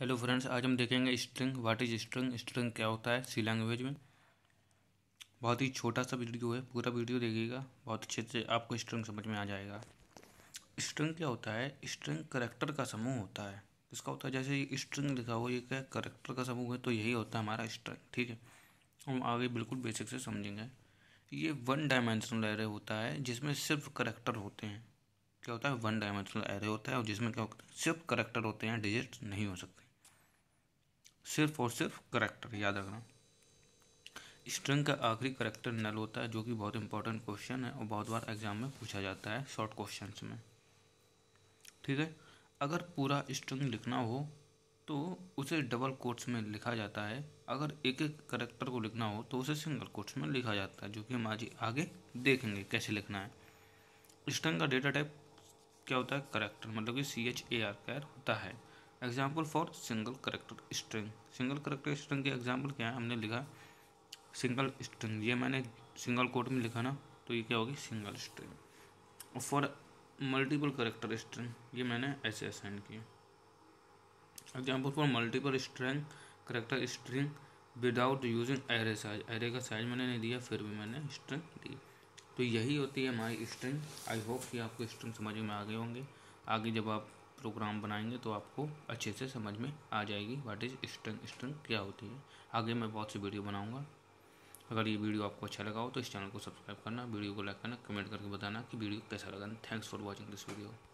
Hello friends, आज हम देखेंगे string. What is string, string क्या होता है सी लैंग्वेज में। बहुत ही छोटा सा वीडियो है, पूरा वीडियो देखिएगा, बहुत अच्छे से आपको स्ट्रिंग समझ में आ जाएगा। स्ट्रिंग क्या होता है? स्ट्रिंग करैक्टर का समूह होता है। इसका होता है जैसे ये स्ट्रिंग लिखा हुआ, ये क्या करैक्टर का समूह है, तो यही होता है हमारा स्ट्रिंग। ठीक है, हम आगे बिल्कुल बेसिक से समझेंगे। ये वन डायमेंशनल एरे होता है जिसमें सिर्फ करैक्टर होते हैं। क्या होता है? वन डायमेंशनल एरे होता है और जिसमें क्या होता है, सिर्फ करैक्टर होते हैं, डिजिट नहीं हो सकते, सिर्फ और सिर्फ करैक्टर, याद रखना। स्ट्रिंग का आखिरी करैक्टर नल होता है, जो कि बहुत इंपॉर्टेंट क्वेश्चन है और बहुत बार एग्जाम में पूछा जाता है, शॉर्ट क्वेश्चंस में। ठीक है, अगर पूरा स्ट्रिंग लिखना हो तो उसे डबल कोट्स में लिखा जाता है, अगर एक एक करैक्टर को लिखना हो तो उसे सिंगल कोट्स में लिखा जाता है, जो कि हम आज आगे देखेंगे कैसे लिखना है। स्ट्रिंग का डेटा टाइप क्या होता है? करैक्टर, मतलब कि CHAR होता है। Example for single character string. Single character string के एग्जाम्पल क्या है? हमने लिखा सिंगल स्ट्रिंग, ये मैंने सिंगल कोट में लिखा ना, तो ये क्या होगी? Single string. और फॉर मल्टीपल करैक्टर स्ट्रिंग, ये मैंने ऐसे असाइन किया। Example for multiple string character string without using array size. Array का साइज मैंने नहीं दिया, फिर भी मैंने स्ट्रिंग दी। तो यही होती है हमारी स्ट्रिंग। आई होप कि आपको स्ट्रिंग समझ में आ गए होंगे। आगे जब आप प्रोग्राम बनाएंगे तो आपको अच्छे से समझ में आ जाएगी व्हाट इज स्ट्रिंग, स्ट्रिंग क्या होती है। आगे मैं बहुत सी वीडियो बनाऊंगा। अगर ये वीडियो आपको अच्छा लगा हो तो इस चैनल को सब्सक्राइब करना, वीडियो को लाइक करना, कमेंट करके बताना कि वीडियो कैसा लगा। Thanks for watching this video.